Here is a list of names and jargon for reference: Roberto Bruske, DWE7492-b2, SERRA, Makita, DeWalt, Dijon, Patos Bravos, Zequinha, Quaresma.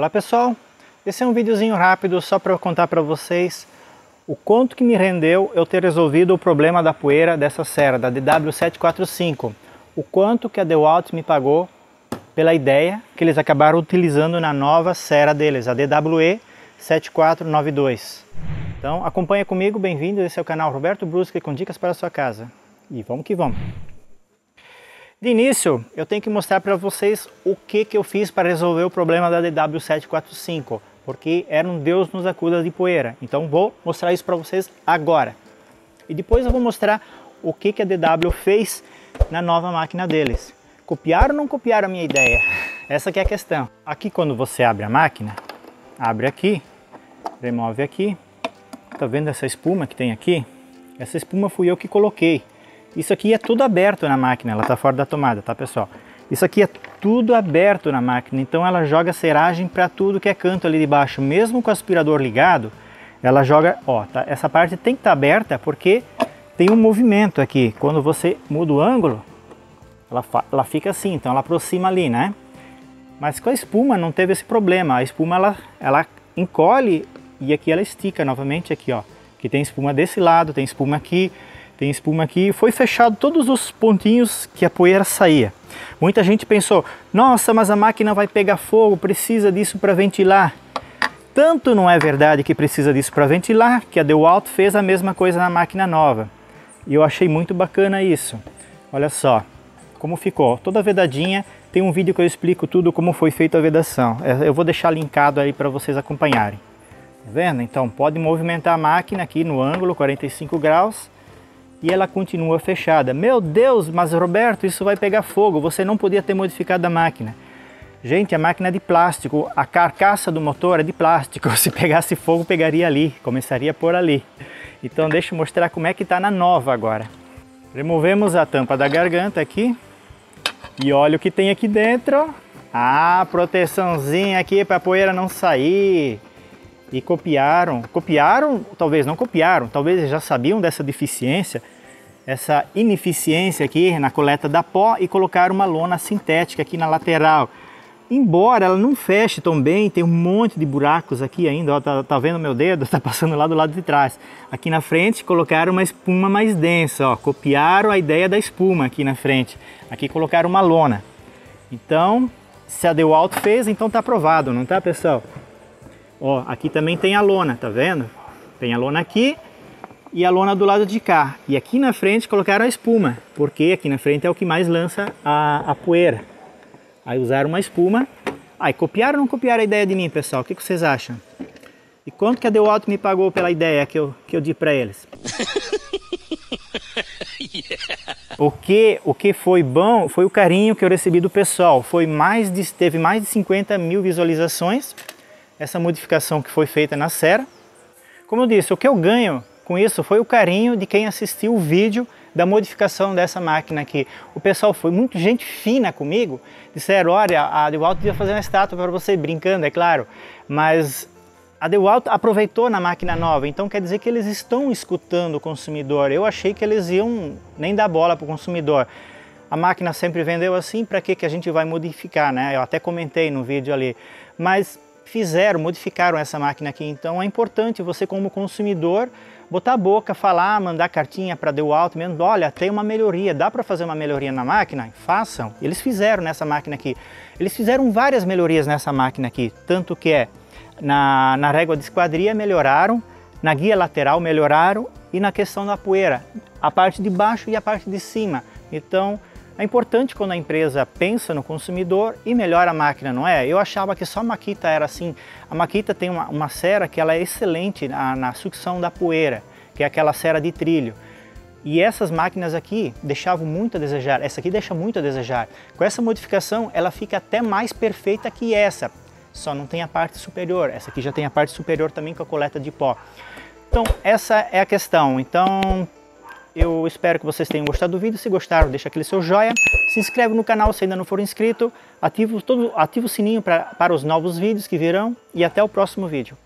Olá pessoal, esse é um videozinho rápido só para eu contar para vocês o quanto que me rendeu eu ter resolvido o problema da poeira dessa serra, da DW745, o quanto que a DeWalt me pagou pela ideia que eles acabaram utilizando na nova serra deles, a DWE7492. Então acompanha comigo, bem-vindo, esse é o canal Roberto Bruske com dicas para a sua casa. E vamos que vamos! De início, eu tenho que mostrar para vocês o que eu fiz para resolver o problema da DW745, porque era um Deus nos acuda de poeira. Então vou mostrar isso para vocês agora. E depois eu vou mostrar o que a DW fez na nova máquina deles. Copiaram ou não copiaram a minha ideia? Essa que é a questão. Aqui quando você abre a máquina, abre aqui, remove aqui. Tá vendo essa espuma que tem aqui? Essa espuma fui eu que coloquei. Isso aqui é tudo aberto na máquina, ela está fora da tomada, tá pessoal? Isso aqui é tudo aberto na máquina, então ela joga seragem para tudo que é canto ali de baixo, mesmo com o aspirador ligado, ela joga, ó, tá, essa parte tem que estar aberta porque tem um movimento aqui, quando você muda o ângulo, ela fica assim, então ela aproxima ali, né? Mas com a espuma não teve esse problema, a espuma ela encolhe e aqui ela estica novamente aqui, ó, que tem espuma desse lado, tem espuma aqui, tem espuma aqui, foi fechado todos os pontinhos que a poeira saía. Muita gente pensou, nossa, mas a máquina vai pegar fogo, precisa disso para ventilar. Tanto não é verdade que precisa disso para ventilar, que a DeWalt fez a mesma coisa na máquina nova. E eu achei muito bacana isso. Olha só como ficou, toda vedadinha, tem um vídeo que eu explico tudo como foi feita a vedação. Eu vou deixar linkado aí para vocês acompanharem. Tá vendo? Então pode movimentar a máquina aqui no ângulo, 45 graus. E ela continua fechada. Meu Deus, mas Roberto, isso vai pegar fogo, você não podia ter modificado a máquina. Gente, a máquina é de plástico, a carcaça do motor é de plástico, se pegasse fogo pegaria ali, começaria por ali. Então deixa eu mostrar como é que está na nova agora. Removemos a tampa da garganta aqui, e olha o que tem aqui dentro. Ah, proteçãozinha aqui para a poeira não sair. E copiaram, talvez não copiaram, talvez eles já sabiam dessa deficiência, essa ineficiência aqui na coleta da pó e colocaram uma lona sintética aqui na lateral. Embora ela não feche tão bem, tem um monte de buracos aqui ainda, ó, tá vendo meu dedo? Tá passando lá do lado de trás. Aqui na frente colocaram uma espuma mais densa, ó, copiaram a ideia da espuma aqui na frente. Aqui colocaram uma lona. Então, se a DeWalt fez, então tá aprovado, não tá, pessoal? Ó, aqui também tem a lona, tá vendo? Tem a lona aqui e a lona do lado de cá. E aqui na frente colocaram a espuma, porque aqui na frente é o que mais lança a poeira. Aí usaram uma espuma. Aí copiaram ou não copiaram a ideia de mim, pessoal? O que vocês acham? E quanto que a DeWalt me pagou pela ideia que eu dei pra eles? O que foi bom foi o carinho que eu recebi do pessoal. Teve mais de 50 mil visualizações. Essa modificação que foi feita na SERRA. Como eu disse, o que eu ganho com isso foi o carinho de quem assistiu o vídeo da modificação dessa máquina aqui. O pessoal foi muito gente fina comigo, disseram, olha, a DeWalt devia fazer uma estátua para você, brincando, é claro, mas a DeWalt aproveitou na máquina nova, então quer dizer que eles estão escutando o consumidor. Eu achei que eles iam nem dar bola para o consumidor. A máquina sempre vendeu assim, para que a gente vai modificar, né? Eu até comentei no vídeo ali, mas modificaram essa máquina aqui, então é importante você como consumidor botar a boca, falar, mandar cartinha para DeWalt, mesmo, olha, tem uma melhoria, dá para fazer uma melhoria na máquina? Façam. Eles fizeram nessa máquina aqui, eles fizeram várias melhorias nessa máquina aqui, tanto que é na régua de esquadria melhoraram, na guia lateral melhoraram e na questão da poeira, a parte de baixo e a parte de cima. Então é importante quando a empresa pensa no consumidor e melhora a máquina, não é? Eu achava que só a Makita era assim. A Makita tem uma serra que ela é excelente na sucção da poeira, que é aquela serra de trilho. E essas máquinas aqui deixavam muito a desejar, essa aqui deixa muito a desejar. Com essa modificação ela fica até mais perfeita que essa, só não tem a parte superior. Essa aqui já tem a parte superior também com a coleta de pó. Então essa é a questão. Então eu espero que vocês tenham gostado do vídeo. Se gostaram, deixa aquele seu joinha. Se inscreve no canal se ainda não for inscrito. Ativa o sininho para os novos vídeos que virão. E até o próximo vídeo.